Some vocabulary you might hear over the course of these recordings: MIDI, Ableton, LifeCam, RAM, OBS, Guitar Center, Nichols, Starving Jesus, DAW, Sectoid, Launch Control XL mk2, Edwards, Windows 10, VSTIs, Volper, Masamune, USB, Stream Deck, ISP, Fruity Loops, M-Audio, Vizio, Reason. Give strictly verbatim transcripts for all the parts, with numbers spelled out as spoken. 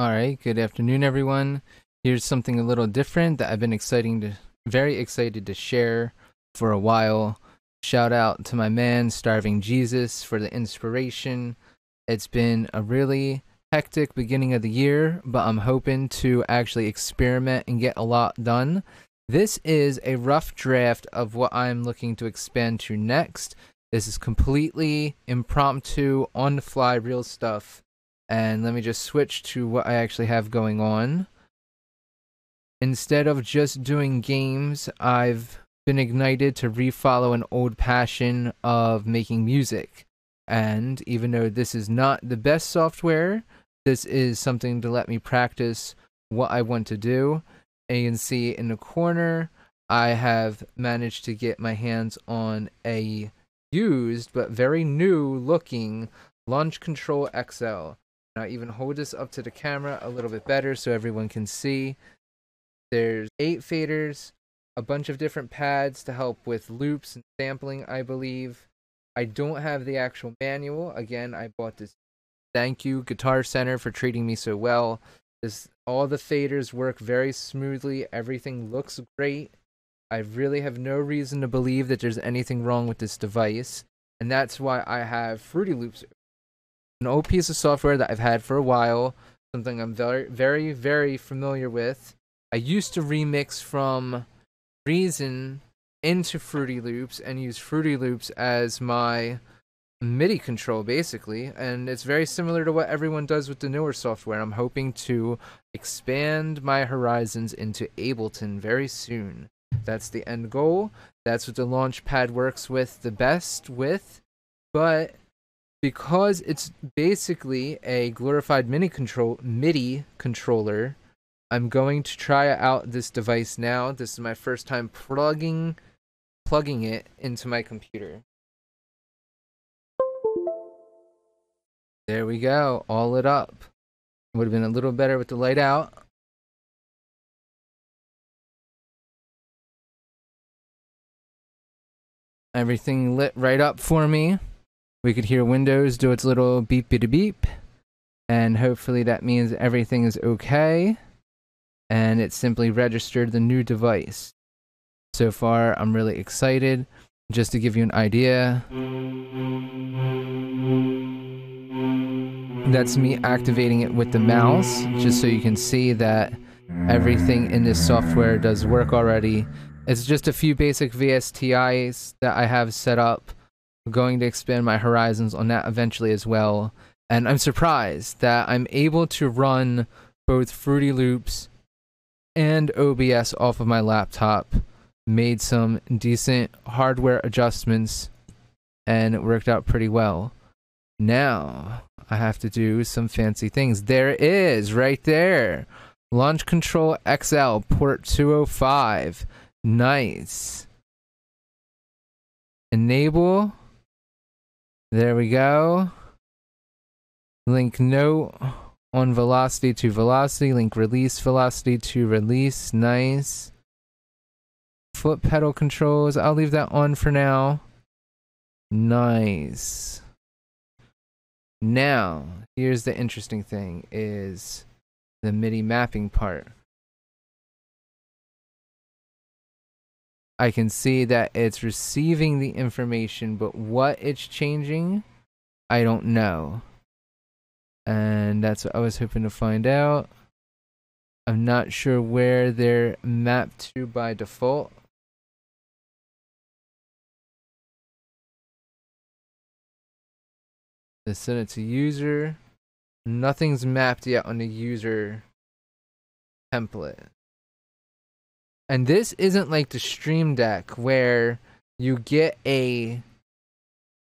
Alright, good afternoon everyone. Here's something a little different that I've been exciting to, very excited to share for a while. Shout out to my man Starving Jesus for the inspiration. It's been a really hectic beginning of the year, but I'm hoping to actually experiment and get a lot done. This is a rough draft of what I'm looking to expand to next. This is completely impromptu, on-the-fly, real stuff. And let me just switch to what I actually have going on. Instead of just doing games, I've been ignited to refollow an old passion of making music. And even though this is not the best software, this is something to let me practice what I want to do. And you can see in the corner, I have managed to get my hands on a used but very new looking Launch Control X L. I even hold this up to the camera a little bit better so everyone can see. There's eight faders, a bunch of different pads to help with loops and sampling, I believe. I don't have the actual manual. Again, I bought this. Thank you, Guitar Center, for treating me so well. This, all the faders work very smoothly. Everything looks great. I really have no reason to believe that there's anything wrong with this device. And that's why I have Fruity Loops. An old piece of software that I've had for a while, something I'm very, very, very familiar with. I used to remix from Reason into Fruity Loops and use Fruity Loops as my MIDI control, basically. And it's very similar to what everyone does with the newer software. I'm hoping to expand my horizons into Ableton very soon. That's the end goal. That's what the Launchpad works with the best with, but because it's basically a glorified MIDI control MIDI controller, I'm going to try out this device now. This is my first time plugging plugging it into my computer. There we go, all lit up. Would have been a little better with the light out. Everything lit right up for me. We could hear Windows do its little beep beep beep, and hopefully that means everything is okay, and it simply registered the new device. So far, I'm really excited. Just to give you an idea, that's me activating it with the mouse, just so you can see that everything in this software does work already. It's just a few basic V S T Is that I have set up. Going to expand my horizons on that eventually as well, and I'm surprised that I'm able to run both Fruity Loops and O B S off of my laptop. Made some decent hardware adjustments and it worked out pretty well. Now I have to do some fancy things. There it is, right there. Launch Control X L port two oh five. Nice. Enable. There we go. Link note on velocity to velocity. Link release velocity to release. Nice. Foot pedal controls. I'll leave that on for now. Nice. Now, here's the interesting thing, is the MIDI mapping part. I can see that it's receiving the information, but what it's changing, I don't know. And that's what I was hoping to find out. I'm not sure where they're mapped to by default. They send it to user. Nothing's mapped yet on the user template. And this isn't like the Stream Deck where you get a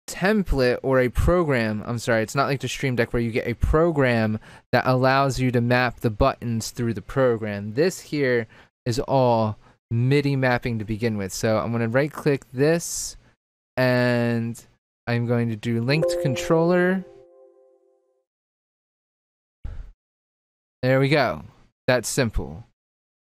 template or a program. I'm sorry, it's not like the Stream Deck where you get a program that allows you to map the buttons through the program. This here is all MIDI mapping to begin with. So I'm going to right click this and I'm going to do linked controller. There we go. That's simple.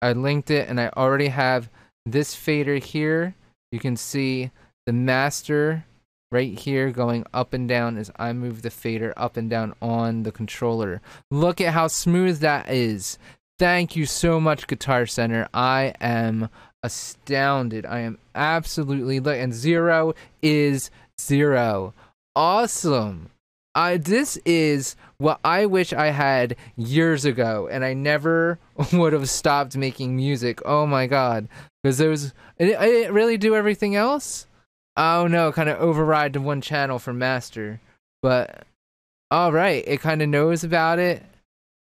I linked it and I already have this fader here. You can see the master right here going up and down as I move the fader up and down on the controller. Look at how smooth that is. Thank you so much, Guitar Center. I am astounded. I am absolutely, and zero is zero. Awesome. Uh, this is what I wish I had years ago, and I never would have stopped making music. Oh my god, because those, I didn't really do everything else. Oh no, kind of override to one channel for master, but all right, it kind of knows about it.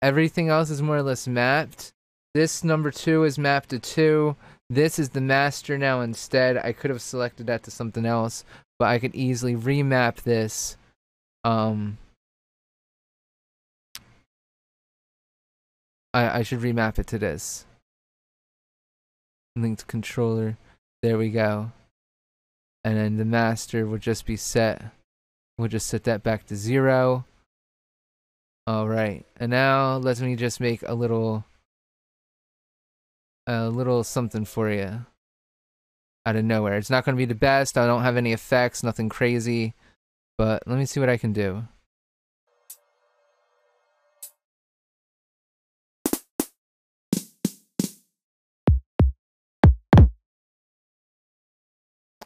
Everything else is more or less mapped. This number two is mapped to two. This is the master now instead. I could have selected that to something else, but I could easily remap this. Um, I, I should remap it to this. Linked controller. There we go. And then the master will just be set. We'll just set that back to zero. Alright. And now let me just make a little, a little something for you. Out of nowhere. It's not going to be the best. I don't have any effects. Nothing crazy. But let me see what I can do.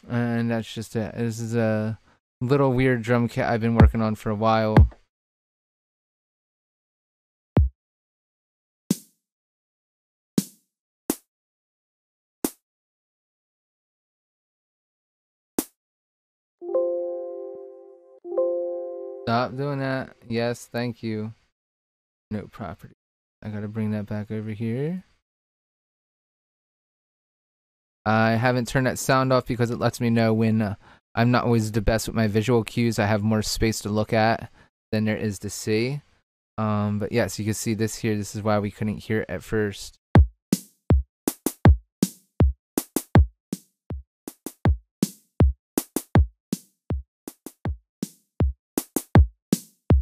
And that's just it. This is a little weird drum kit I've been working on for a while. Stop doing that. Yes, thank you. Note property. I gotta bring that back over here. I haven't turned that sound off because it lets me know when uh, I'm not always the best with my visual cues. I have more space to look at than there is to see. Um, but yes, you can see this here. This is why we couldn't hear it at first.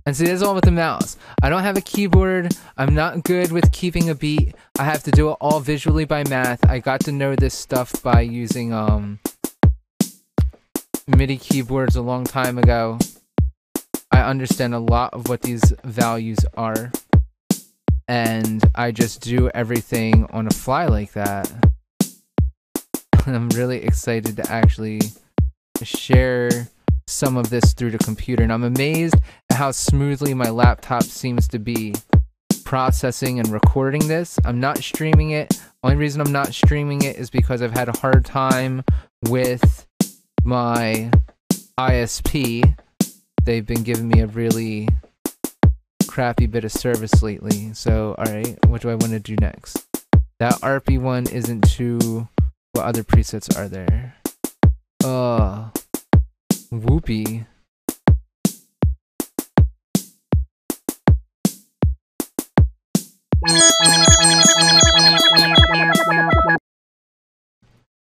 And see, this is all with the mouse. I don't have a keyboard. I'm not good with keeping a beat. I have to do it all visually by math. I got to know this stuff by using um, MIDI keyboards a long time ago. I understand a lot of what these values are. And I just do everything on a fly like that. I'm really excited to actually share some of this through the computer, and I'm amazed at how smoothly my laptop seems to be processing and recording this. I'm not streaming it. Only reason I'm not streaming it is because I've had a hard time with my I S P. They've been giving me a really crappy bit of service lately. So, alright, what do I want to do next? That R P one isn't too... What other presets are there? Oh... Whoopee.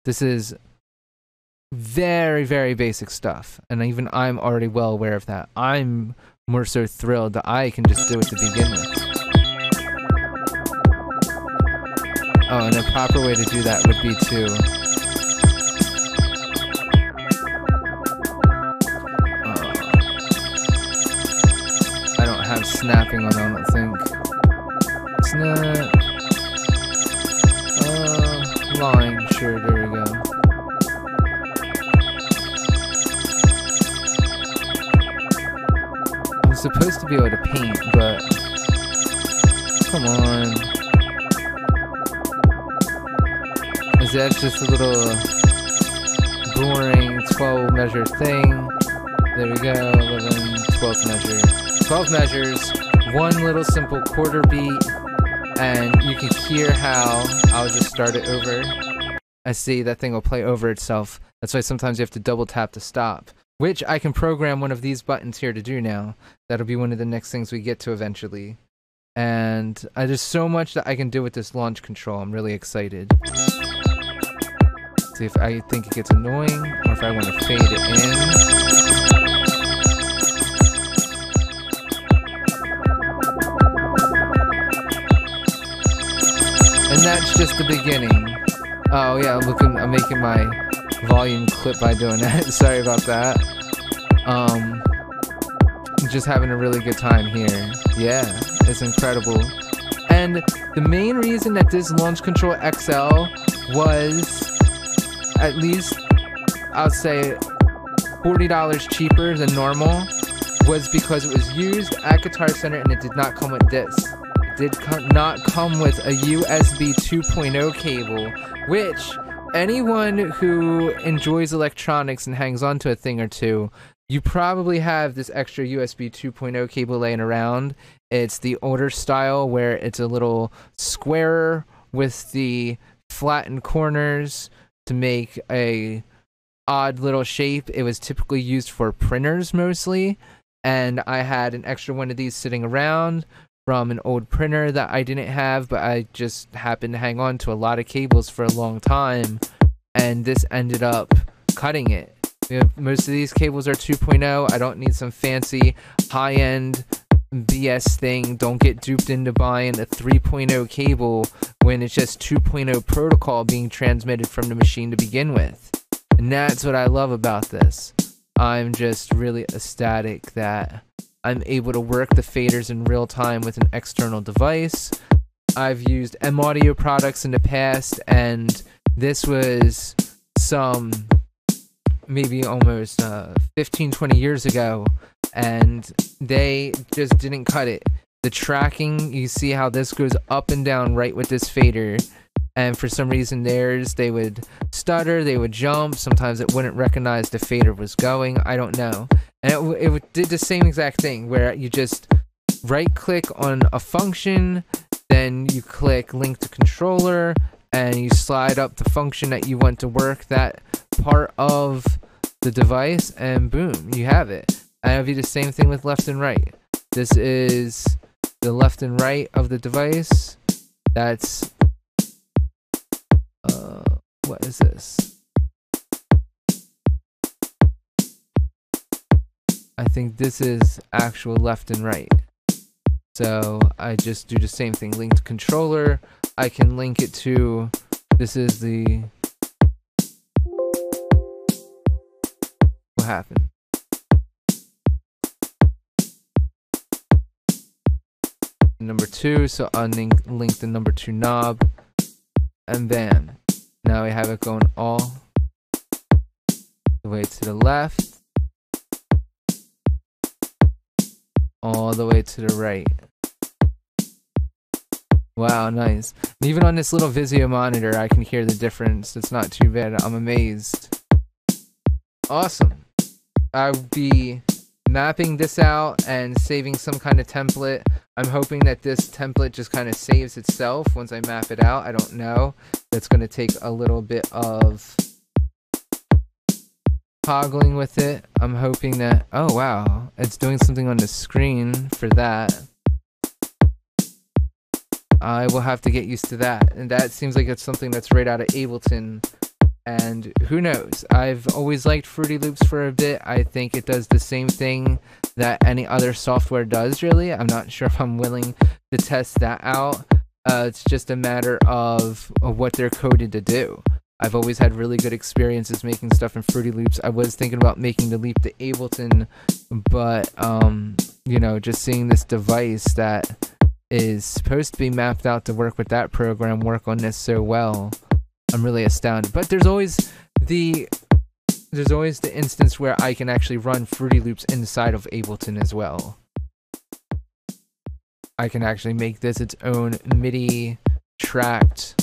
This is very, very basic stuff, and even I'm already well aware of that. I'm more so thrilled that I can just do it to begin with. Oh, and a proper way to do that would be to... snapping on, I don't think. It's not... Uh, line, sure, there we go. I'm supposed to be able to paint, but... Come on. Is that just a little boring twelve measure thing? There we go, eleven, twelfth measure. twelve measures, one little simple quarter beat, and you can hear how I'll just start it over. I see that thing will play over itself. That's why sometimes you have to double tap to stop, which I can program one of these buttons here to do now. That'll be one of the next things we get to eventually. And uh, there's so much that I can do with this launch control. I'm really excited. Let's see if I think it gets annoying or if I want to fade it in. That's just the beginning. Oh yeah, I'm looking. I'm making my volume clip by doing that. Sorry about that. Um, just having a really good time here. Yeah, it's incredible. And the main reason that this Launch Control X L was, at least I'll say, forty dollars cheaper than normal was because it was used at Guitar Center and it did not come with this. It did com- not come with a U S B two point oh cable, which anyone who enjoys electronics and hangs on to a thing or two, you probably have this extra U S B two point oh cable laying around. It's the older style where it's a little squarer with the flattened corners to make a odd little shape. It was typically used for printers mostly, and I had an extra one of these sitting around from an old printer that I didn't have, but I just happened to hang on to a lot of cables for a long time, and this ended up cutting it. You know, most of these cables are two point oh. I don't need some fancy high-end B S thing. Don't get duped into buying a three point oh cable when it's just two point oh protocol being transmitted from the machine to begin with. And that's what I love about this. I'm just really ecstatic that I'm able to work the faders in real time with an external device. I've used M-Audio products in the past, and this was some maybe almost uh, fifteen, twenty years ago, and they just didn't cut it. The tracking, you see how this goes up and down right with this fader. And for some reason theirs, they would stutter, they would jump, sometimes it wouldn't recognize the fader was going, I don't know. And it, it did the same exact thing, where you just right-click on a function, then you click link to controller, and you slide up the function that you want to work that part of the device, and boom, you have it. And it'll be the same thing with left and right. This is the left and right of the device. That's... Uh, what is this? I think this is actual left and right. So I just do the same thing. Linked controller. I can link it to. This is the. What happened? Number two. So unlink link the number two knob. And then, now we have it going all the way to the left, all the way to the right. Wow, nice. And even on this little Vizio monitor, I can hear the difference. It's not too bad. I'm amazed. Awesome. I'll be mapping this out and saving some kind of template. I'm hoping that this template just kind of saves itself once I map it out. I don't know. That's going to take a little bit of toggling with it. I'm hoping that, oh wow, it's doing something on the screen for that. I will have to get used to that. And that seems like it's something that's right out of Ableton. And who knows? I've always liked Fruity Loops for a bit. I think it does the same thing that any other software does, really. I'm not sure if I'm willing to test that out. Uh, it's just a matter of, of what they're coded to do. I've always had really good experiences making stuff in Fruity Loops. I was thinking about making the leap to Ableton, but, um, you know, just seeing this device that is supposed to be mapped out to work with that program work on this so well, I'm really astounded. But there's always the there's always the instance where I can actually run Fruity Loops inside of Ableton as well. I can actually make this its own MIDI tracked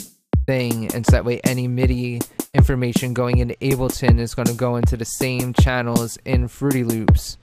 thing, and so that way any MIDI information going into Ableton is going to go into the same channels in Fruity Loops.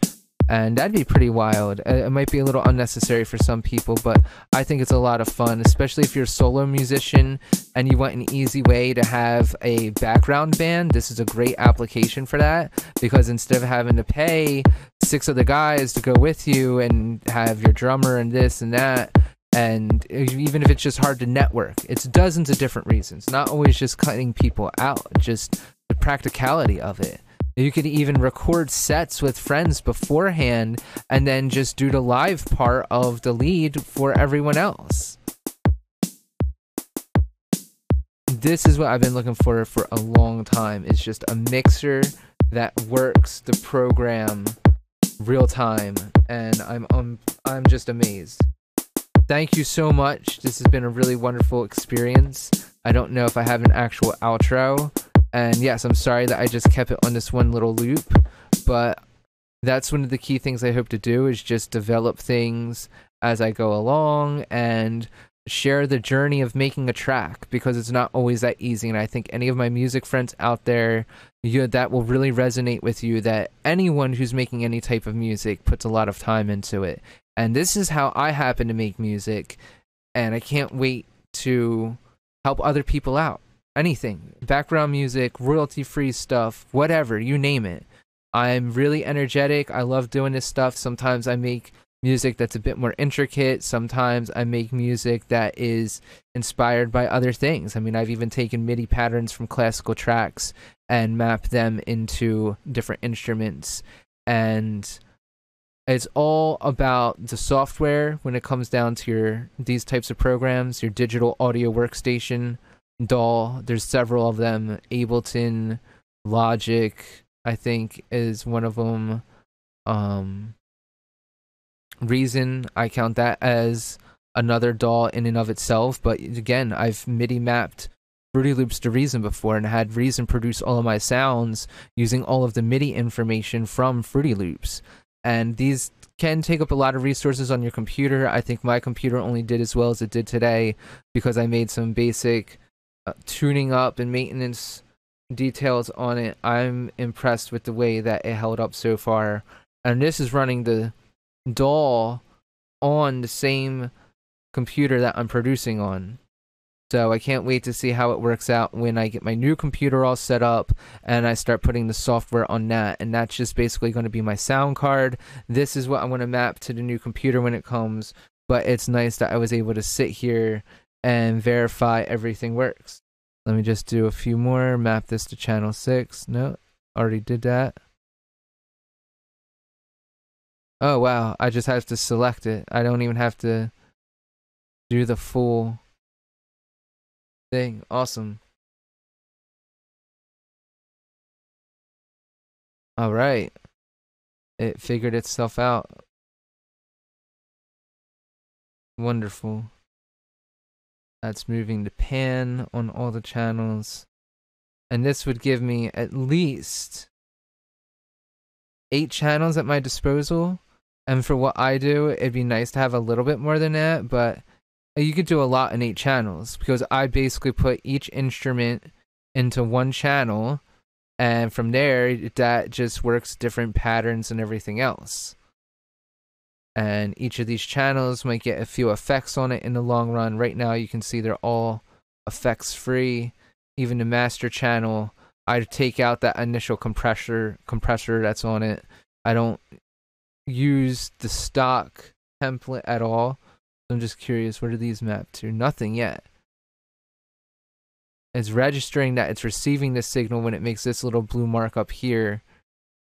And that'd be pretty wild. It might be a little unnecessary for some people, but I think it's a lot of fun, especially if you're a solo musician and you want an easy way to have a background band. This is a great application for that, because instead of having to pay six other guys to go with you and have your drummer and this and that, and even if it's just hard to network, it's dozens of different reasons, not always just cutting people out, just the practicality of it. You could even record sets with friends beforehand and then just do the live part of the lead for everyone else. This is what I've been looking for for a long time. It's just a mixer that works the program real time, and I'm I'm I'm just amazed. Thank you so much. This has been a really wonderful experience. I don't know if I have an actual outro, and yes, I'm sorry that I just kept it on this one little loop, but that's one of the key things I hope to do, is just develop things as I go along and share the journey of making a track, because it's not always that easy. And I think any of my music friends out there, you, that will really resonate with you, that anyone who's making any type of music puts a lot of time into it. And this is how I happen to make music, and I can't wait to help other people out. Anything, background music, royalty-free stuff, whatever, you name it. I'm really energetic. I love doing this stuff. Sometimes I make music that's a bit more intricate. Sometimes I make music that is inspired by other things. I mean, I've even taken MIDI patterns from classical tracks and mapped them into different instruments. And it's all about the software when it comes down to your these types of programs, your digital audio workstation, D A W. There's several of them. Ableton, Logic, I think, is one of them. Um, Reason, I count that as another D A W in and of itself. But again, I've MIDI mapped Fruity Loops to Reason before, and had Reason produce all of my sounds using all of the MIDI information from Fruity Loops. And these can take up a lot of resources on your computer. I think my computer only did as well as it did today because I made some basic uh, tuning up and maintenance details on it. I'm impressed with the way that it held up so far. And this is running the D A W on the same computer that I'm producing on. So I can't wait to see how it works out when I get my new computer all set up and I start putting the software on that. And that's just basically going to be my sound card. This is what I want to map to the new computer when it comes. But it's nice that I was able to sit here and verify everything works. Let me just do a few more. Map this to channel six. No, already did that. Oh, wow. I just have to select it. I don't even have to do the full thing. Awesome. All right. It figured itself out. Wonderful. That's moving the pan on all the channels. And this would give me at least eight channels at my disposal. And for what I do, it'd be nice to have a little bit more than that, but you could do a lot in eight channels, because I basically put each instrument into one channel, and from there that just works different patterns and everything else. And each of these channels might get a few effects on it in the long run. Right now you can see they're all effects free. Even the master channel, I take out that initial compressor compressor that's on it. I don't use the stock template at all. I'm just curious, what are these mapped to? Nothing yet. It's registering that it's receiving the signal when it makes this little blue mark up here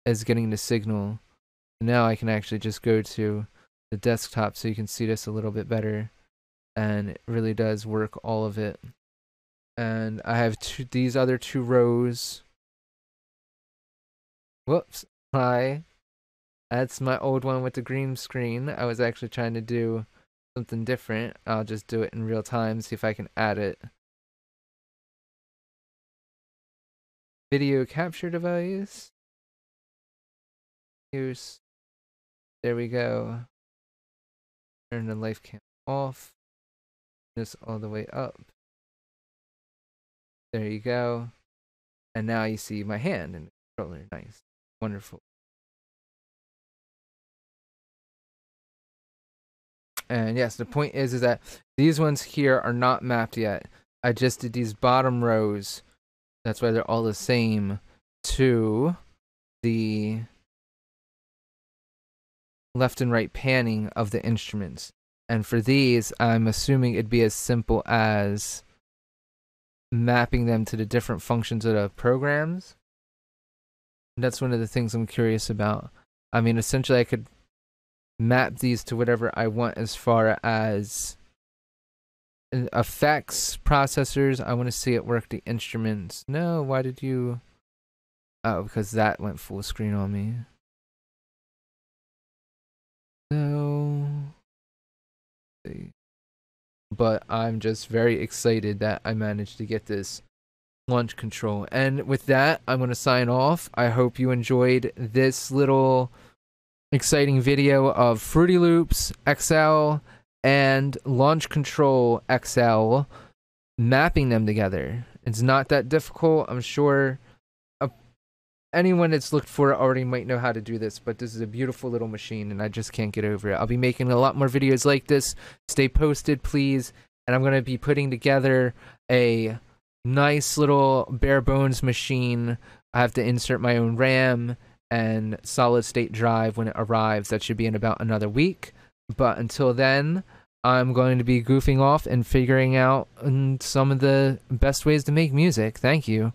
as getting the signal. Now I can actually just go to the desktop so you can see this a little bit better. And it really does work, all of it. And I have two, these other two rows. Whoops. Hi. That's my old one with the green screen. I was actually trying to do something different. I'll just do it in real time, see if I can add it. Video capture device. Use. There we go. Turn the LifeCam off. Just all the way up. There you go. And now you see my hand in the controller. Nice. Wonderful. And yes, the point is, is that these ones here are not mapped yet. I just did these bottom rows. That's why they're all the same to the left and right panning of the instruments. And for these, I'm assuming it'd be as simple as mapping them to the different functions of the programs. And that's one of the things I'm curious about. I mean, essentially I could map these to whatever I want as far as effects, processors. I want to see it work the instruments. No, why did you? Oh, because that went full screen on me. No. But I'm just very excited that I managed to get this launch control. And with that, I'm going to sign off. I hope you enjoyed this little exciting video of Fruity Loops X L and Launch Control X L, mapping them together. It's not that difficult. I'm sure anyone that's looked for it already might know how to do this, but this is a beautiful little machine and I just can't get over it. I'll be making a lot more videos like this. Stay posted, please. And I'm going to be putting together a nice little bare bones machine. I have to insert my own RAM and solid state drive when it arrives. That should be in about another week. But until then, I'm going to be goofing off and figuring out some of the best ways to make music. Thank you.